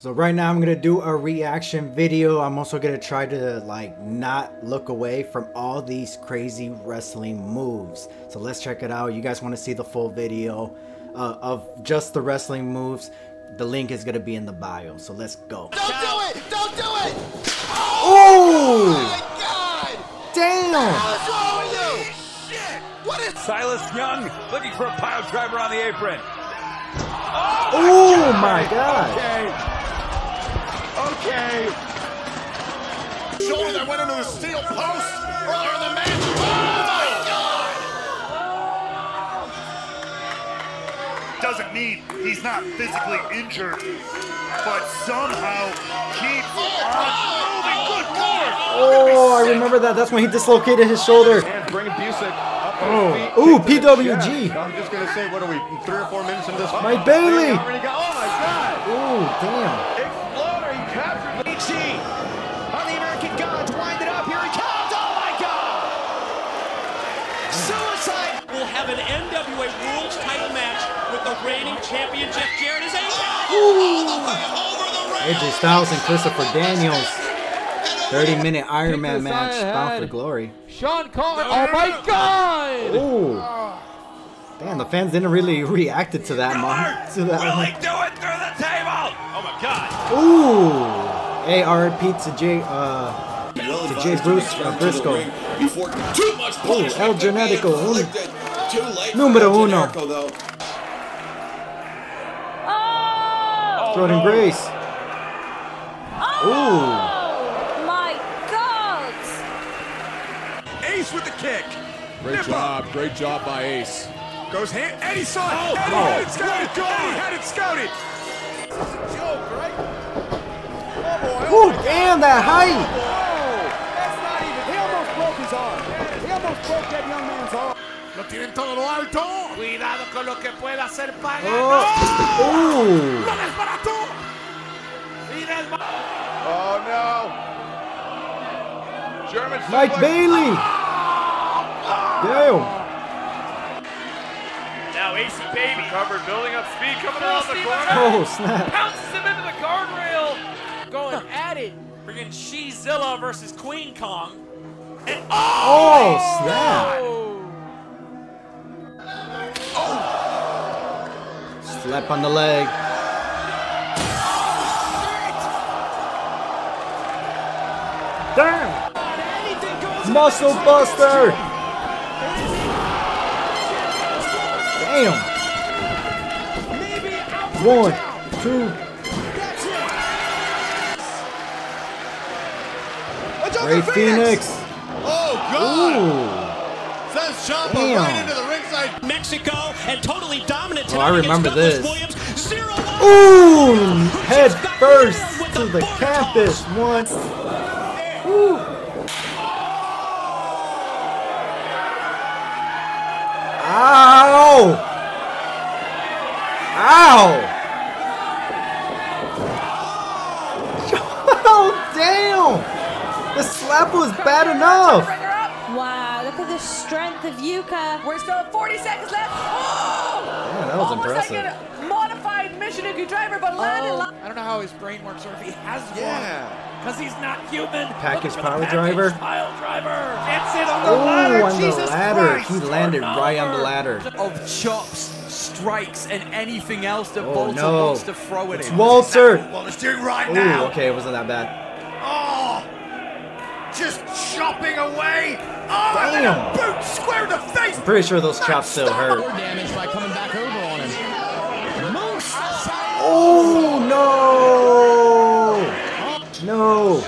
So right now I'm gonna do a reaction video. I'm also gonna try to like not look away from all these crazy wrestling moves. So let's check it out. You guys want to see the full video of just the wrestling moves? The link is gonna be in the bio. So let's go. Don't do it! Don't do it! Oh my God! Damn! What's wrong with you? Shit! What is Silas Young looking for a pile driver on the apron? Oh my God! Okay. Okay. Shoulder that went into the steel post earlier in the match. Oh my God! Doesn't mean he's not physically injured, but somehow keeps on moving. Good Lord! Oh, I remember that. That's when he dislocated his shoulder. And bring Busick up on his feet. Ooh, PWG. I'm just gonna say, what are we? 3 or 4 minutes into this? Mike Bailey. Oh my God! Ooh, damn. On the American Gods, wind it up, here he comes, oh my God! Suicide! We'll have an NWA Rules title match with the reigning champion Jeff Jarrett as AJ. AJ Styles and Christopher Daniels. 30-minute Iron Man match, Bound for Glory. Sean Carter, oh my God! Ooh. Damn, the fans didn't really react to that, Mark. Will he do it through the table? Oh my God! Ooh! AR Pizza J, to J Bruce Briscoe. Oh, El Generico. Numero uno. Jordan Grace. Oh my God! Ace with the kick. Great job by Ace. Goes hand. Eddie saw it. Eddie had it scouted. Eddie had it scouted. Joke, right? Ooh, damn, that height! Whoa, that's not even, he almost broke his arm. He almost broke that young man's arm. Lo tienen todo lo alto. Cuidado con lo que pueda hacer Pagano. Ooh. Lo desbarató. Oh, no. German Mike Bailey. Damn. Now AC Baby. Cover, building up speed, coming around the corner. Oh, snap. Pounces him into the guardrail. Going at it. Friggin' She-Zilla versus Queen Kong. And oh snap. Oh. Slap on the leg. Oh, damn. Muscle buster. Damn. 1, 2. Ray Phoenix. Oh God! Sends Ciampa right into the ringside. Mexico and totally dominant. Oh, I remember this. Ooh! Head first to the canvas once. Ooh! Ow! Ow! Oh damn! The slap was bad enough. Wow, look at the strength of Yuka. We're still at 40 seconds left. Oh! Yeah, that was impressive. Like a modified Michinoku driver, but landed. I don't know how his brain works or if he has one. Because he's not human. Package pile driver. That's it on the ladder. On the ladder. He landed right on the ladder. Of chops, strikes, and anything else that Walter wants to throw at him. It's Walter. Well, let's do it right now. Okay, it wasn't that bad. Just chopping away. Oh, and then a boot square in the face. I'm pretty sure those chops still hurt. Damage by coming back over on him. Oh no! No!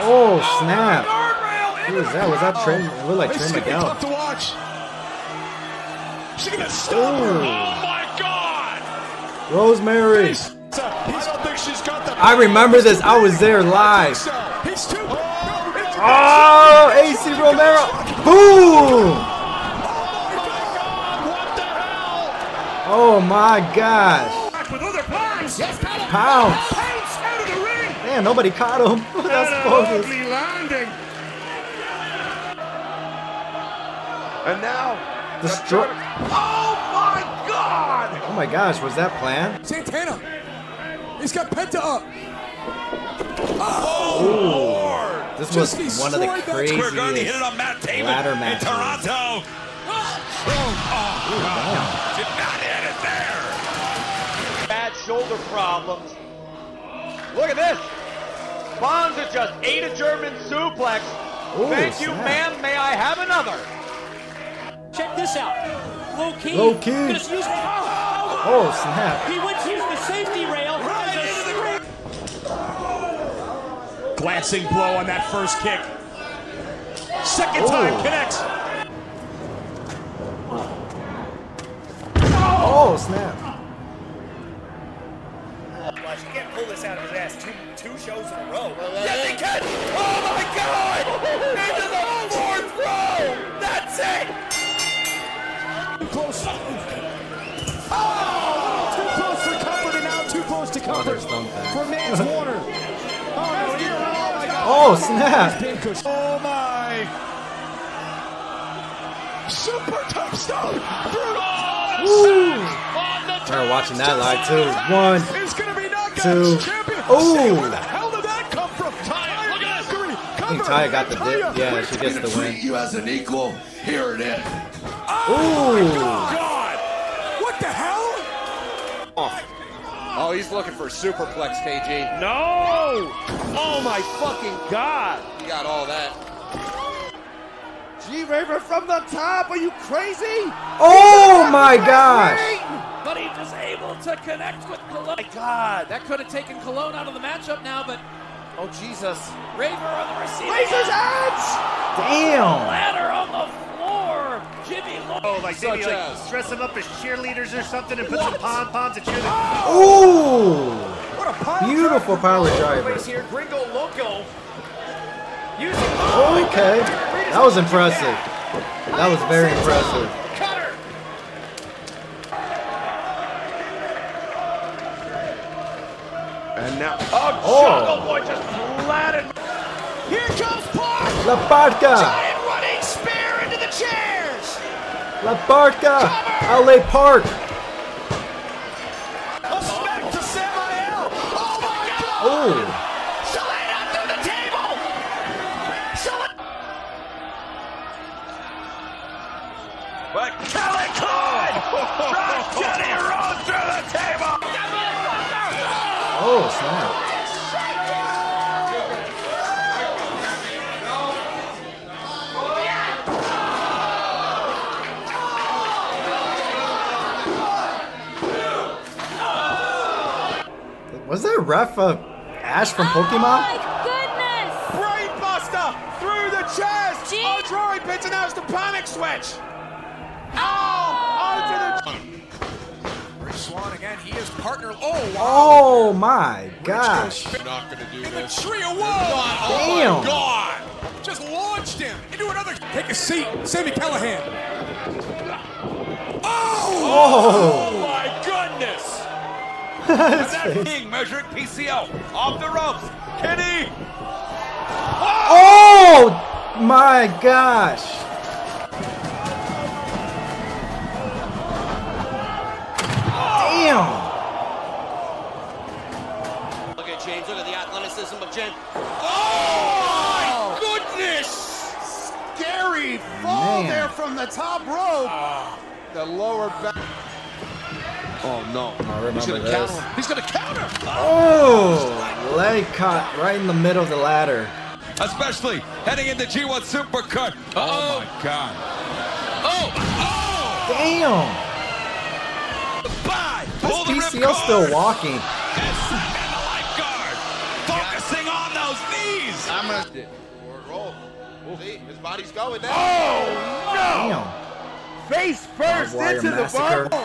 Oh snap! Who was that? Was that Trent? It looked like Trent McDowell. Oh my God! Rosemary. I remember this. I was there live. Oh, AC Romero. Boom. Oh, my gosh. Pounds. Man, nobody caught him. That's bogus. And now, destroy. Oh, my God. God! Oh my gosh, was that planned? Santana! He's got Penta up! Oh, Lord! This was one of the craziest ladder matches in Toronto. Oh, God. Did not hit it there! Bad shoulder problems. Look at this! Bonza just ate a German suplex. Ooh, thank you, ma'am. May I have another? Check this out. Low key. Low key. Just used the oh, snap. He went to use the safety rail. Right into the ring. Glancing blow on that first kick. Second time connects. Oh, snap. He can't pull this out of his ass two shows in a row. Yes, he can! Oh my God! Into the fourth row! That's it! Too close. Oh! Too close for comfort and now too close to comfort. For Mans Warner. Oh, snap! Oh my! Super top stop! Brutal! We're watching that live too. One, two. Oh! Where the hell did that come from? I think Taya got the dip. Yeah, she gets the win. You as an equal. Here it is. Oh my God! What the hell? Oh, he's looking for a superplex, KG. No! Oh my fucking God! He got all that. G-Raver from the top. Are you crazy? Oh my gosh! But he was able to connect with Cologne. My God, that could have taken Cologne out of the matchup now, but oh Jesus! Raver on the receiver. Razor's edge. Damn. Ladder on the floor. Jimmy. Oh, like maybe like dress him up as cheerleaders or something and put some pom poms and cheer. Oh! What a pile beautiful pile of drivers. Here, Gringo Loco. Using okay, that was impressive. That was very impressive. And now, Jungle Boy just flattened. Here comes Park. La Parca. Giant running spear into the chairs. La Parca. LA Park. A smack to Samael. Oh my God. Oh. Shalane up through the table. Shalane. But Calico drops Johnny Rhodes through the table. Oh, snap. Was that ref Ash from Pokemon? Oh my goodness! Brainbuster through the chest! Drawing pins and now it's the panic switch! Oh! Onto the... Swan again, he is partner. Oh, wow. Oh my gosh. You're not gonna do this. The tree of woe. Oh my God. Just launched him into another. Take a seat, Sammy Callahan. Oh my goodness. That king measuring PCO off the ropes. Kenny. Oh my gosh. Damn. Look at James, look at the athleticism of Jen. Oh my goodness! Scary fall there from the top rope. The lower back. Oh no. I remember he's gonna counter him. He's gonna counter! Oh! Leg cut right in the middle of the ladder. Especially heading into G1 Supercut. Oh my God. Oh! Damn! PCO still walking. And Simon, the lifeguard, focusing on those knees. I'm gonna roll. We'll see, his body's going now. Oh no! Damn. Face first into the bubble.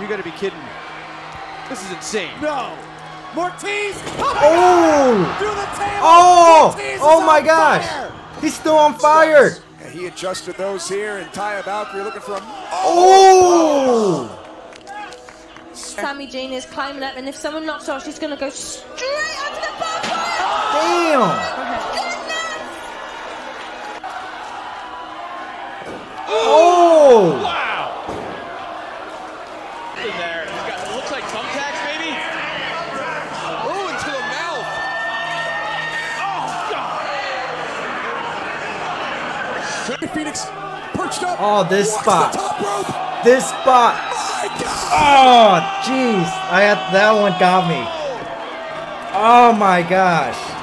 You gotta be kidding me. This is insane. No. Mortiz. Oh! Through the table. Oh! Oh my gosh! Fire. He's still on fire. And he adjusted those here and Taya Valkyrie looking for a. Oh! Sammy Jane is climbing up, and if someone knocks off, she's gonna go straight under the bumper. Damn! Oh, goodness! Oh! Wow! Trey Phoenix perched up. Oh, this spot. This spot. Oh, jeez. That one got me. Oh, my gosh.